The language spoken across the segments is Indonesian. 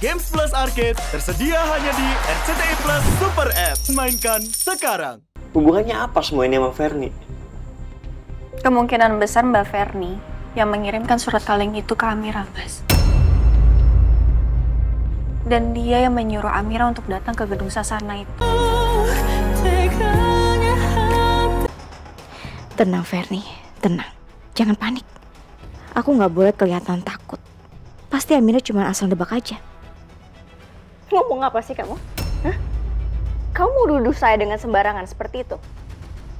Games Plus Arcade tersedia hanya di RCTI Plus Super App. Mainkan sekarang. Hubungannya apa semua ini sama Vernie? Kemungkinan besar Mbak Vernie yang mengirimkan surat kaleng itu ke Amira, Mas. Dan dia yang menyuruh Amira untuk datang ke gedung Sasana itu. Tenang, Vernie. Tenang. Jangan panik. Aku nggak boleh kelihatan takut. Pasti Amira cuma asal debak aja. Ngomong apa sih kamu? Hah? Kamu mau nuduh saya dengan sembarangan seperti itu?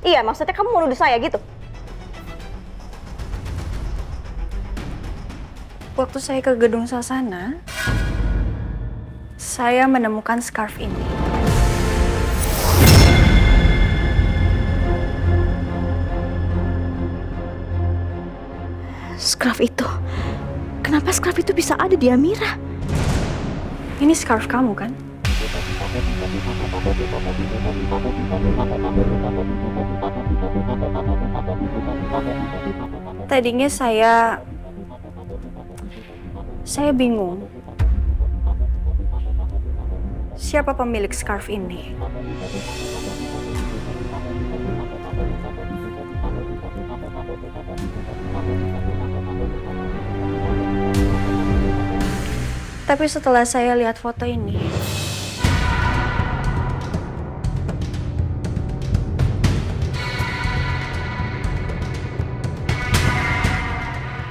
Iya, maksudnya kamu mau nuduh saya gitu? Waktu saya ke gedung Sasana, saya menemukan scarf ini. Scarf itu? Kenapa scarf itu bisa ada di Amira? Ini scarf kamu, kan? Tadinya saya bingung. Siapa pemilik scarf ini? Tapi setelah saya lihat foto ini,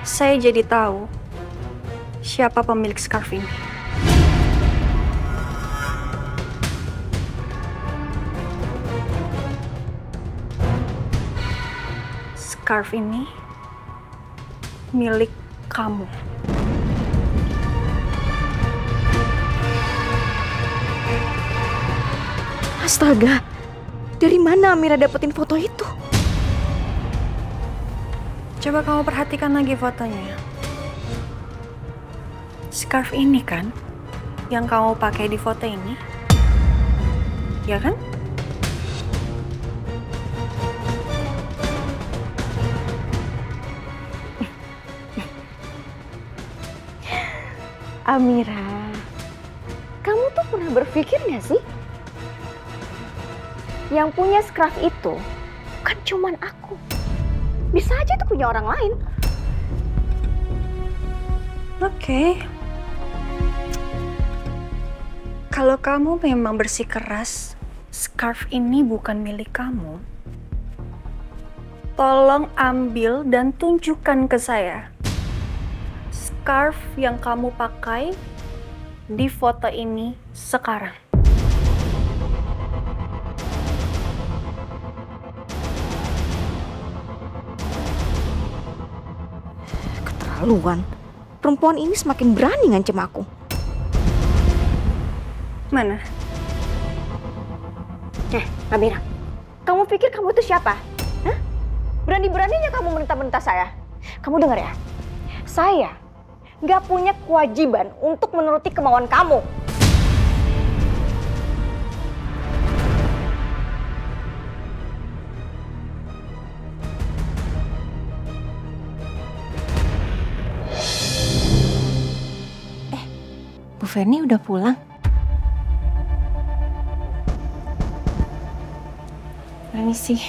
saya jadi tahu siapa pemilik scarf ini. Scarf ini milik kamu. Astaga, dari mana Amira dapetin foto itu? Coba kamu perhatikan lagi fotonya. Scarf ini kan yang kamu pakai di foto ini, ya kan? Amira, kamu tuh pernah berpikir gak sih? Yang punya scarf itu kan cuman aku. Bisa aja itu punya orang lain. Oke. Kalau kamu memang bersikeras scarf ini bukan milik kamu, tolong ambil dan tunjukkan ke saya scarf yang kamu pakai di foto ini sekarang. Keterlaluan, perempuan ini semakin berani ngancem aku. Mana? Amira, kamu pikir kamu itu siapa? Hah? Berani-beraninya kamu mentah-mentah saya. Kamu dengar ya? Saya nggak punya kewajiban untuk menuruti kemauan kamu. Bu Vernie udah pulang? Sih.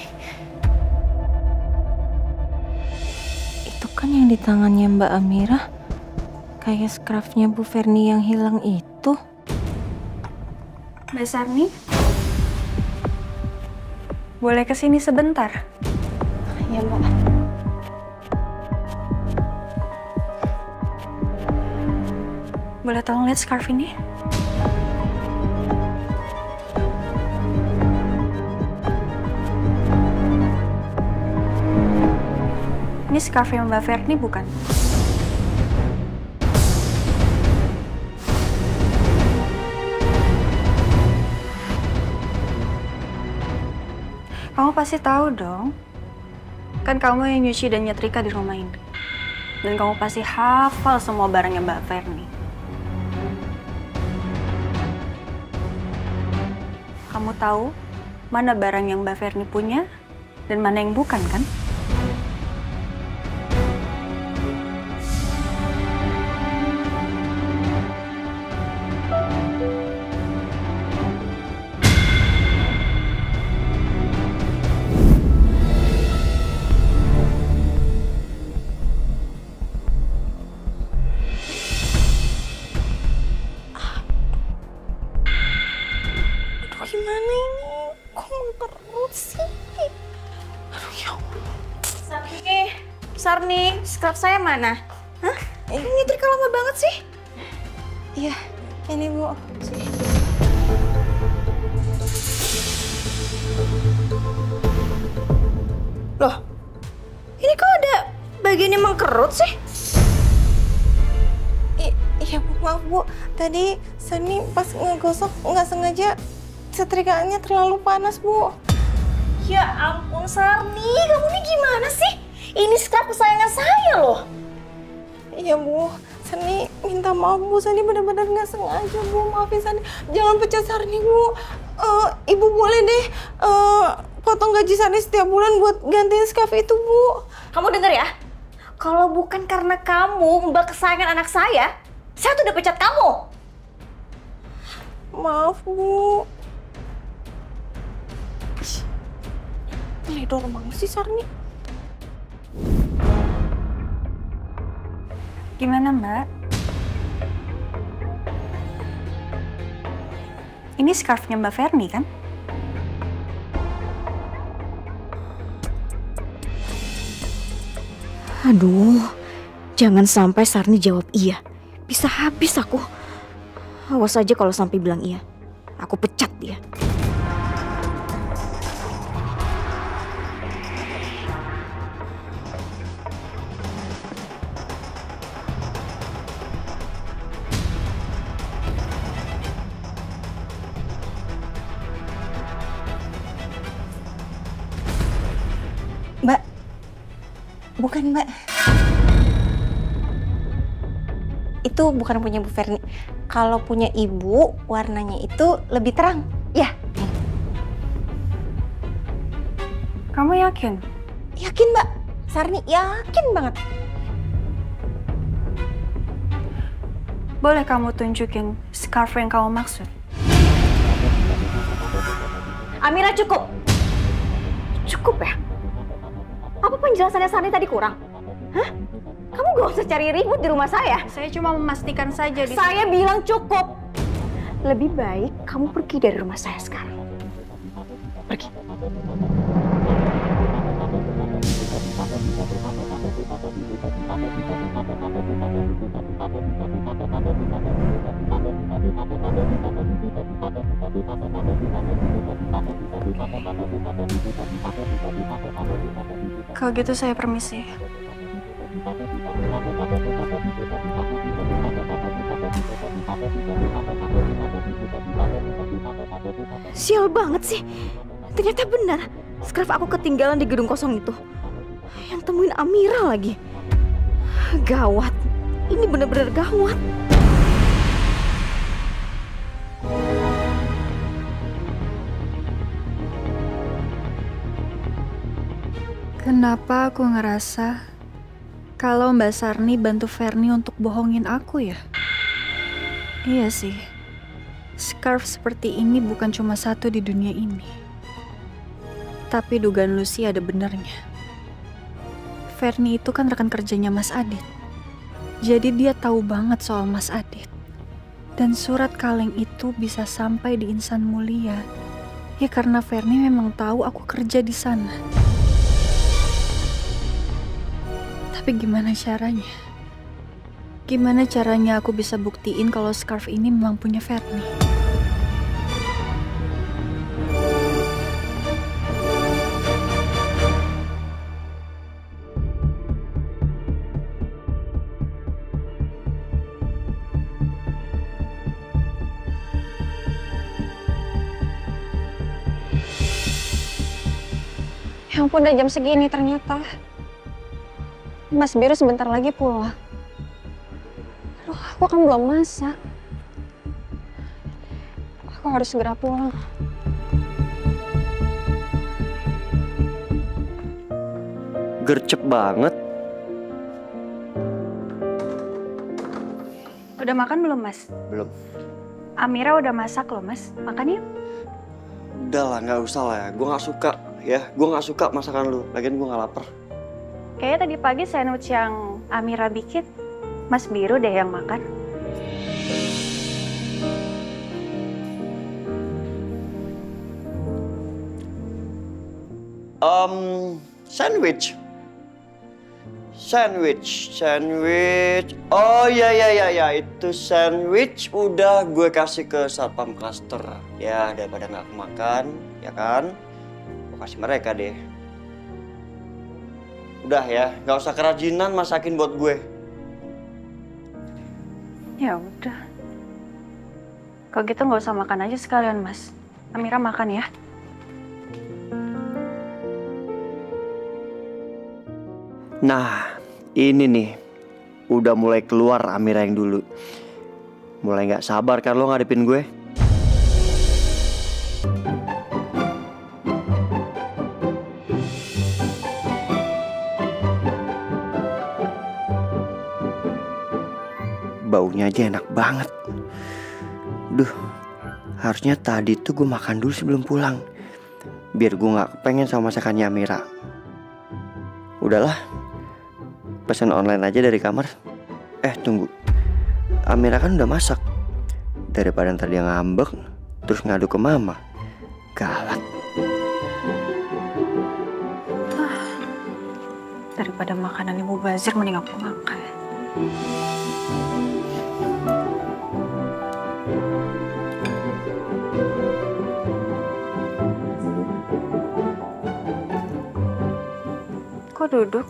Itu kan yang di tangannya Mbak Amira, kayak scarfnya Bu Vernie yang hilang itu. Mbak Sarni, boleh kesini sebentar? Ya, Mbak. Boleh tolong lihat scarf ini? Ini scarf yang Mbak Vernie bukan? Kamu pasti tahu dong, kan kamu yang nyuci dan nyetrika di rumah ini, dan kamu pasti hafal semua barangnya Mbak Vernie. Kamu tahu mana barang yang Mbak Vernie punya dan mana yang bukan, kan? Gimana ini? Kok ngekerut sih? Aduh, ya Allah. Sarni, scrub saya mana? Hah? Nyetrika lama banget sih. Iya, ini Bu. Loh, ini kok ada bagiannya mengkerut sih? Iya Bu, maaf Bu. Tadi Sarni pas ngegosok nggak sengaja setrikaannya terlalu panas Bu. Ya ampun Sarni, kamu ini gimana sih? Ini scrub kesayangan saya loh. Iya Bu, Sarni minta maaf Bu. Sarni benar-benar nggak sengaja Bu. Maafin Sarni, jangan pecat Sarni Bu. Ibu boleh deh potong gaji Sarni setiap bulan buat gantiin scrub itu Bu. Kamu denger ya? Kalau bukan karena kamu mbak kesayangan anak saya tuh udah pecat kamu. Maaf Bu. Ledor banget sih Sarni. Gimana Mbak? Ini scarfnya Mbak Vernie kan? Aduh, jangan sampai Sarni jawab iya. Bisa habis aku. Awas aja kalau sampai bilang iya. Aku pecat dia. Mbak, bukan Mbak. Itu bukan punya Bu Vernie. Kalau punya Ibu, warnanya itu lebih terang. Ya. Kamu yakin? Yakin Mbak. Sarni yakin banget. Boleh kamu tunjukin scarf yang kamu maksud? Amira cukup. Cukup ya? Apa penjelasannya Sarni tadi kurang? Hah? Kamu gak usah cari ribut di rumah saya. Saya cuma memastikan saja. Saya bilang cukup. Lebih baik kamu pergi dari rumah saya sekarang. Pergi. Kalau gitu saya permisi. Sial banget sih. Ternyata benar. Scarf aku ketinggalan di gedung kosong itu. Yang temuin Amira lagi. Gawat. Ini benar-benar gawat. Kenapa aku ngerasa kalau Mbak Sarni bantu Vernie untuk bohongin aku ya? Iya sih, scarf seperti ini bukan cuma satu di dunia ini. Tapi dugaan Lucy ada benernya. Vernie itu kan rekan kerjanya Mas Adit. Jadi dia tahu banget soal Mas Adit. Dan surat kaleng itu bisa sampai di Insan Mulia. Ya karena Vernie memang tahu aku kerja di sana. Tapi gimana caranya? Gimana caranya aku bisa buktiin kalau scarf ini memang punya Vernie? Ya ampun, udah jam segini ternyata. Mas Biru sebentar lagi pulang. Aduh, aku kan belum masak. Aku harus segera pulang. Gercep banget. Udah makan belum, Mas? Belum. Amira udah masak loh, Mas. Makan yuk. Udah lah, nggak usah lah ya. Gue nggak suka ya. Gue nggak suka masakan lu. Lagian gue nggak lapar. Kayaknya tadi pagi sandwich yang Amira bikin, Mas Biru deh yang makan. Sandwich. Oh ya, itu sandwich udah gue kasih ke satpam cluster. Ya daripada nggak kemakan, ya kan? Gue kasih mereka deh. Udah ya, nggak usah kerajinan masakin buat gue. Ya udah. Kalau gitu nggak usah makan aja sekalian, Mas. Amira makan ya. Nah, ini nih, udah mulai keluar Amira yang dulu. Mulai gak sabar kan lo ngadepin gue? Baunya aja enak banget. Duh, harusnya tadi tuh gue makan dulu sebelum pulang, biar gue gak kepengen sama masakannya Amira. Udahlah, pesan online aja dari kamar. Tunggu, Amira kan udah masak. Daripada ntar dia ngambek terus ngadu ke mama, gawat. Daripada makanan ibu bazir, mending aku makan. Kok duduk?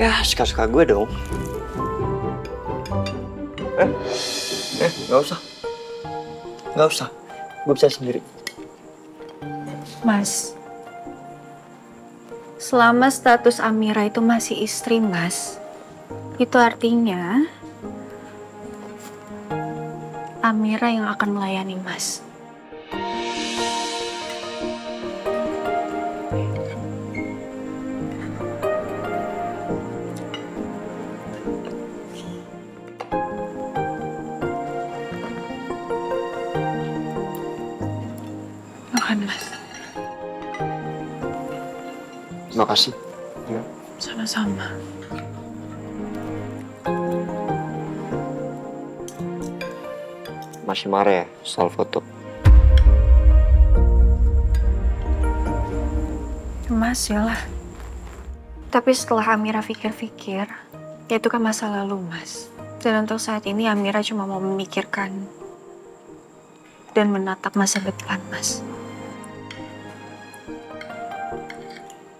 Ya, suka-suka gue dong. Nggak usah. Gue bisa sendiri. Mas, selama status Amira itu masih istri Mas, itu artinya Amira yang akan melayani Mas. Terima kasih. Ya. Sama-sama. Masih marah ya soal foto? Masih lah. Tapi setelah Amira pikir-pikir, ya itu kan masa lalu, Mas. Dan untuk saat ini Amira cuma mau memikirkan dan menatap masa depan, Mas.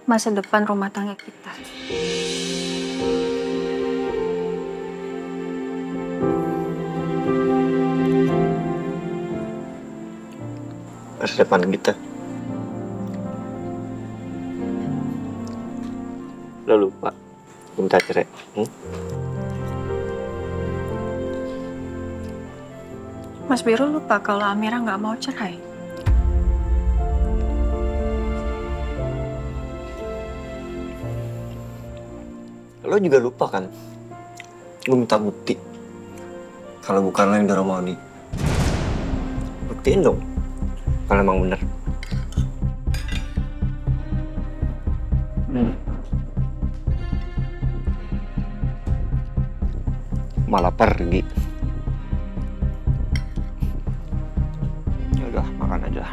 Masa depan rumah tangga kita. Masa depan kita. Lo lupa, gue minta cerai. Mas Biru lupa kalau Amira nggak mau cerai. Lo juga lupa kan? Gue minta bukti. Kalau bukan lo yang udah romani. Buktiin dong. Kalau emang bener. Malah pergi. Yaudah, makan aja.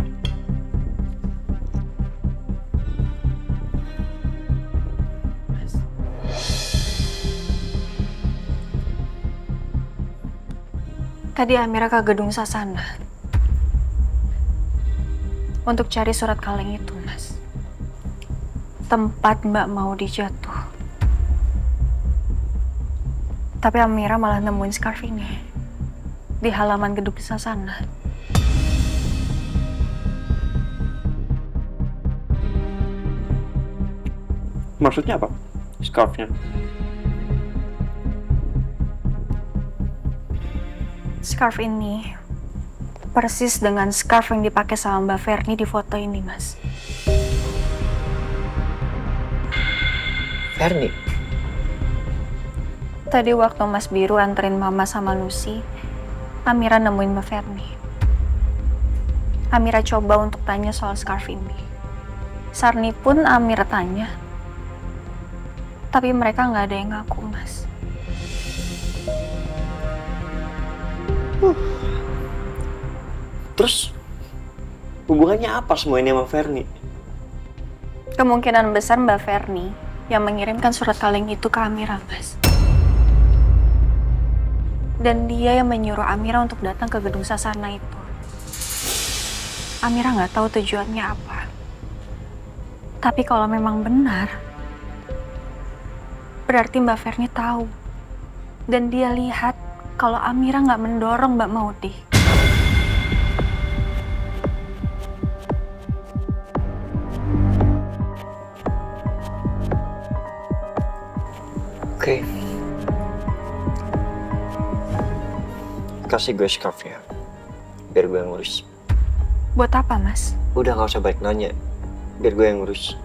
Tadi Amira ke gedung Sasana untuk cari surat kaleng itu, Mas. Tempat Mbak mau dijatuh. Tapi Amira malah nemuin scarf ini di halaman gedung Sasana. Maksudnya apa? Scarfnya? Scarf ini persis dengan scarf yang dipakai sama Mbak Vernie di foto ini, Mas. Vernie? Tadi waktu Mas Biru anterin Mama sama Lucy, Amira nemuin Mbak Vernie. Amira coba untuk tanya soal scarf ini. Sarni pun Amira tanya. Tapi mereka nggak ada yang ngaku, Mas. Terus Hubungannya apa semua ini sama Vernie? Kemungkinan besar Mbak Vernie yang mengirimkan surat kaleng itu ke Amira, Mas. Dan dia yang menyuruh Amira untuk datang ke gedung Sasana itu. Amira nggak tahu tujuannya apa. Tapi kalau memang benar, berarti Mbak Vernie tahu. Dan dia lihat kalau Amira nggak mendorong Mbak Maudi. Oke. Kasih gue scarf ya, biar gue yang ngurus. Buat apa, Mas? Udah nggak usah balik nanya, biar gue yang ngurus.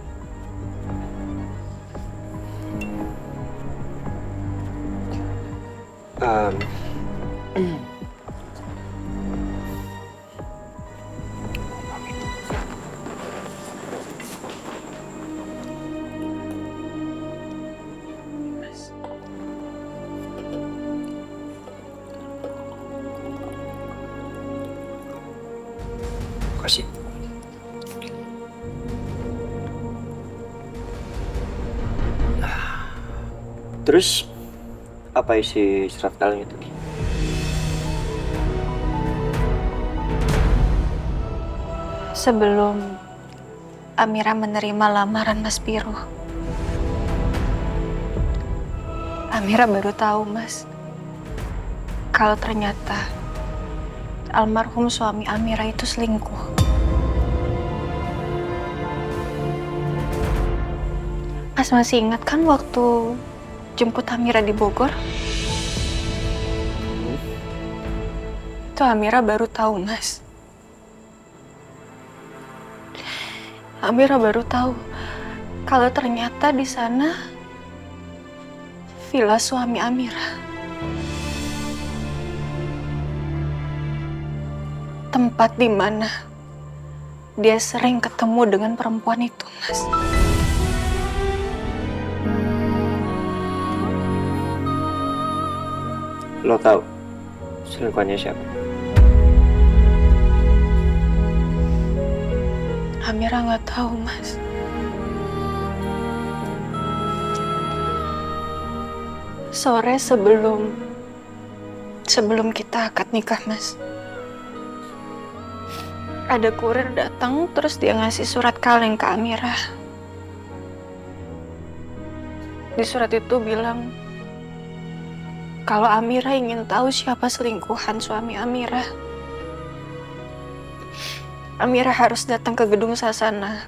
Terus, apa isi surat kaleng itu? Sebelum Amira menerima lamaran Mas Biru, Amira baru tahu, Mas, kalau ternyata almarhum suami Amira itu selingkuh. Mas masih ingat kan waktu jemput Amira di Bogor? Itu Amira baru tahu, Mas. Amira baru tahu kalau ternyata di sana villa suami Amira. Tempat di mana dia sering ketemu dengan perempuan itu, Mas. Lo tahu selingkuhannya siapa? Amira nggak tahu, Mas. Sore sebelum kita akad nikah, Mas, ada kurir datang terus dia ngasih surat kaleng ke Amira. Di surat itu bilang kalau Amira ingin tahu siapa selingkuhan suami Amira, Amira harus datang ke gedung Sasana.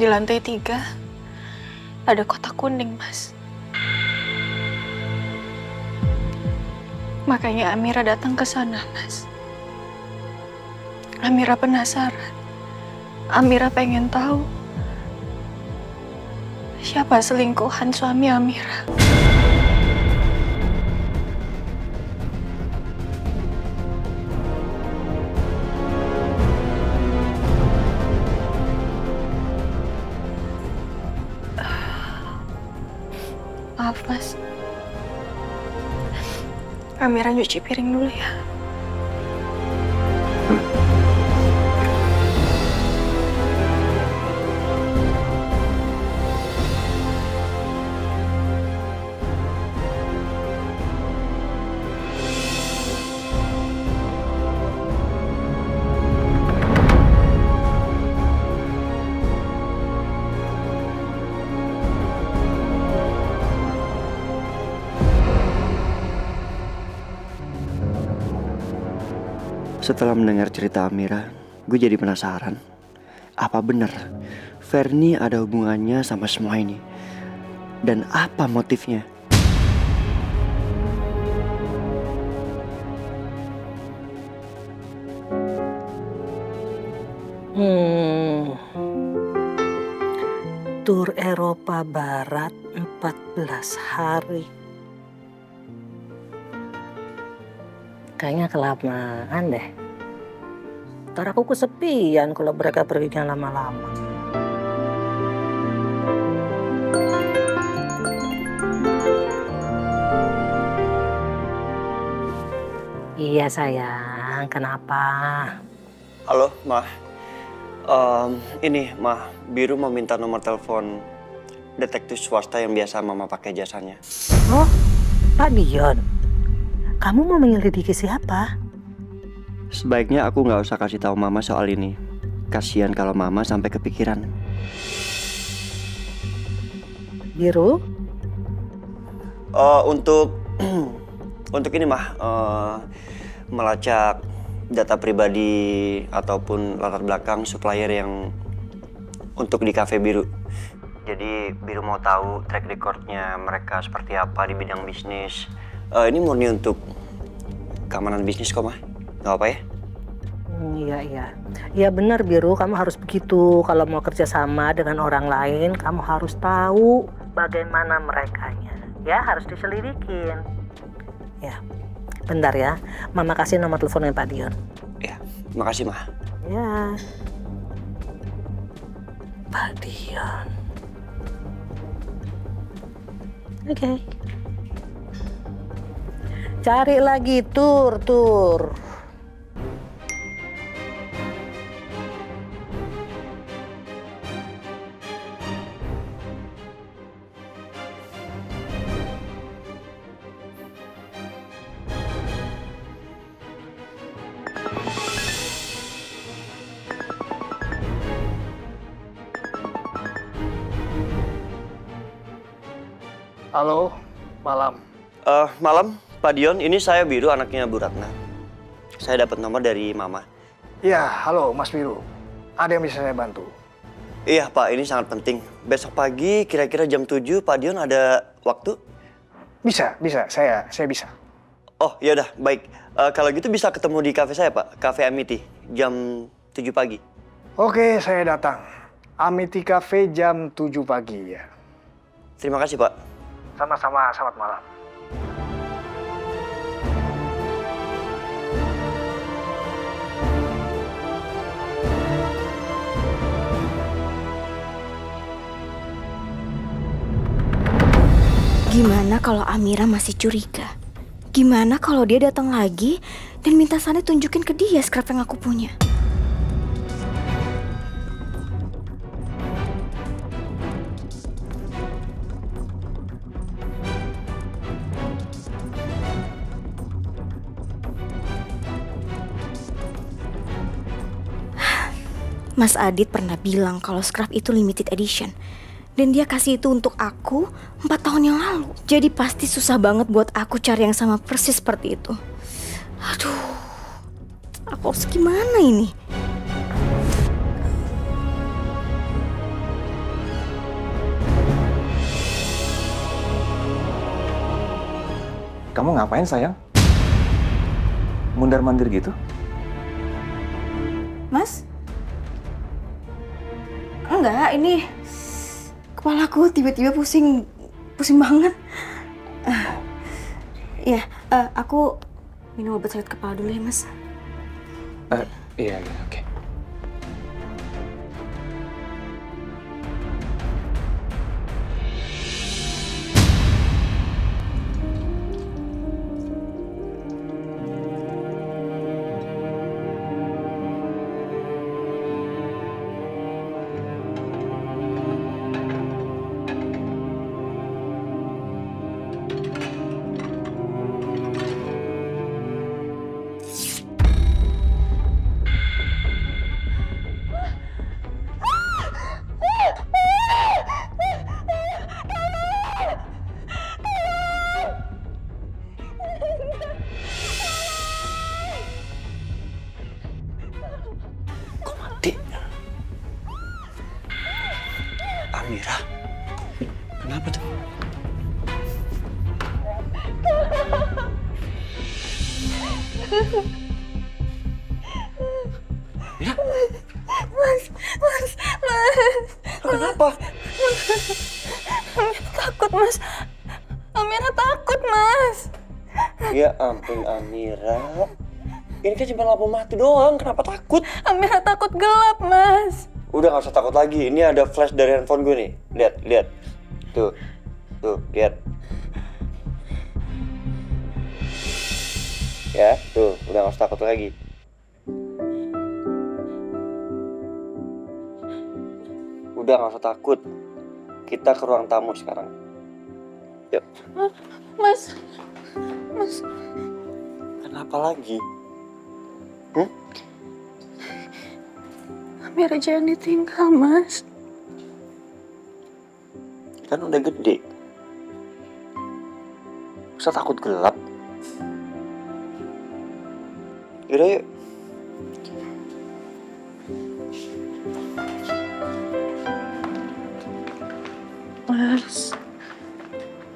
Di lantai 3, ada kotak kuning, Mas. Makanya Amira datang ke sana, Mas. Amira penasaran. Amira pengen tahu siapa selingkuhan suami Amira. Maaf, Mas. Amira nyuci piring dulu ya. Setelah mendengar cerita Amira, gue jadi penasaran. Apa benar Vernie ada hubungannya sama semua ini? Dan apa motifnya? Tur Eropa Barat 14 hari. Kayaknya kelamaan deh. Ntar aku kesepian kalau mereka perginya lama-lama. Iya sayang, kenapa? Halo, Ma. Ini, Ma. Biru mau minta nomor telepon detektif swasta yang biasa Mama pakai jasanya. Oh, Pak Dion. Kamu mau menyelidiki siapa? Sebaiknya aku nggak usah kasih tahu Mama soal ini. Kasihan kalau Mama sampai kepikiran. Biru? Untuk ini, Ma. Melacak data pribadi ataupun latar belakang supplier yang untuk di Cafe Biru. Jadi Biru mau tahu track recordnya mereka seperti apa di bidang bisnis. Ini murni untuk keamanan bisnis kok, Ma. Gak apa ya? Iya. Ya benar Biru, kamu harus begitu. Kalau mau kerjasama dengan orang lain, kamu harus tahu bagaimana merekanya. Ya harus diselidikin. Ya. Bentar ya, Mama kasih nomor teleponnya Pak Dion. Ya, makasih Ma. Ya. Pak Dion. Oke. Cari lagi tur. Halo, malam. Malam, Pak Dion. Ini saya Biru, anaknya Bu Ratna. Saya dapat nomor dari Mama. Ya, halo Mas Biru. Ada yang bisa saya bantu? Iya Pak, ini sangat penting. Besok pagi kira-kira jam 7, Pak Dion ada waktu? Bisa. Saya bisa. Oh, yaudah, baik. Kalau gitu bisa ketemu di kafe saya Pak, Cafe Amity, jam 7 pagi. Oke, saya datang. Amity Cafe jam 7 pagi ya. Terima kasih Pak. Sama-sama, selamat malam. Gimana kalau Amira masih curiga? Gimana kalau dia datang lagi dan minta Sani tunjukin ke dia scrap yang aku punya? Mas Adit pernah bilang kalau scrap itu limited edition. Dan dia kasih itu untuk aku 4 tahun yang lalu. Jadi pasti susah banget buat aku cari yang sama persis seperti itu. Aduh, aku harus gimana ini? Kamu ngapain sayang? Mundar-mandir gitu? Mas? Enggak, ini kepalaku tiba-tiba pusing banget. Aku minum obat sakit kepala dulu ya, Mas. Iya, oke. Amira, kenapa tuh? Amira? Mas. Kenapa? Amira takut, Mas. Amira takut, Mas. Ya ampun, Amira. Ini kan cuma lampu mati doang, kenapa takut? Amira takut gelap, Mas. Udah gak usah takut lagi, ini ada flash dari handphone gue nih. Lihat. Tuh, lihat. Ya, tuh, udah gak usah takut lagi. Udah gak usah takut. Kita ke ruang tamu sekarang. Yuk. Mas. Kenapa lagi? Amira jangan ditinggal, Mas. Kan udah gede. Masa takut gelap? Yaudah, yuk. Mas.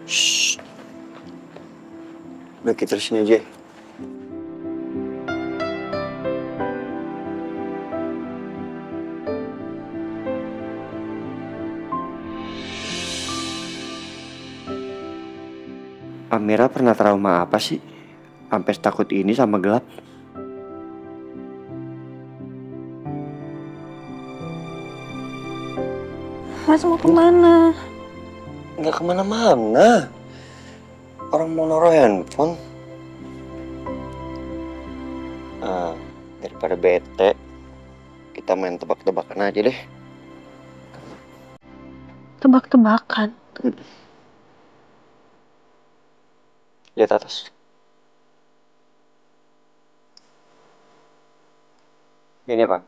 Shh. Udah, kita sini aja. Amira pernah trauma apa sih? Sampai takut ini sama gelap? Mas mau kemana? Nggak kemana-mana. Orang mau naro handphone. Nah, daripada bete, kita main tebak-tebakan aja deh. Tebak-tebakan? Lihat atas. Ini apa?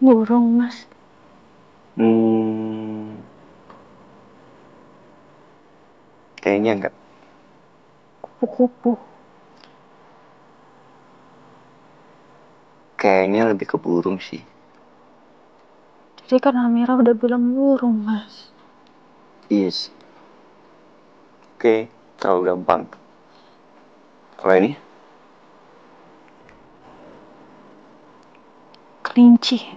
Burung, Mas. Kayaknya enggak. Kupu-kupu. Kayaknya lebih ke burung sih. Jadi kan Amira udah bilang burung, Mas. Yes. Oke, terlalu gampang. Apa ini? Kelinci.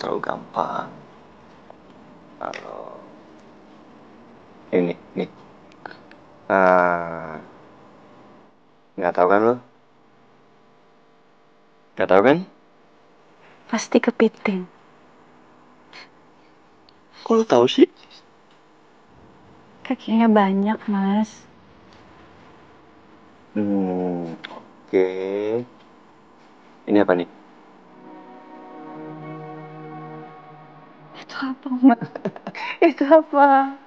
Terlalu gampang. Kalau ini, nih. Nggak tahu kan lo? Nggak tahu kan? Pasti kepiting. Kok lo tahu sih? Kakinya banyak, Mas. Oke. Ini apa nih? Itu apa, Mas? Itu apa?